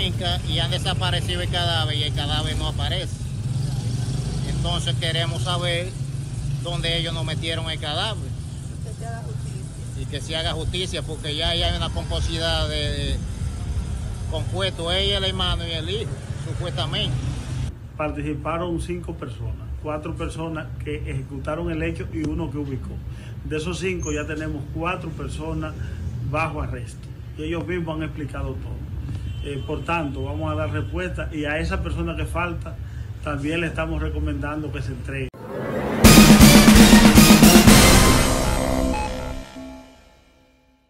finca y han desaparecido el cadáver y el cadáver no aparece. Entonces queremos saber dónde ellos nos metieron el cadáver. Que se haga justicia. Y que se haga justicia, porque ya hay una complicidad de compuesto, ella, el hermano y el hijo, supuestamente. Participaron 5 personas, 4 personas que ejecutaron el hecho y 1 que ubicó. De esos 5 ya tenemos 4 personas bajo arresto. Y ellos mismos han explicado todo. Por tanto, vamos a dar respuesta y a esa persona que falta también le estamos recomendando que se entregue.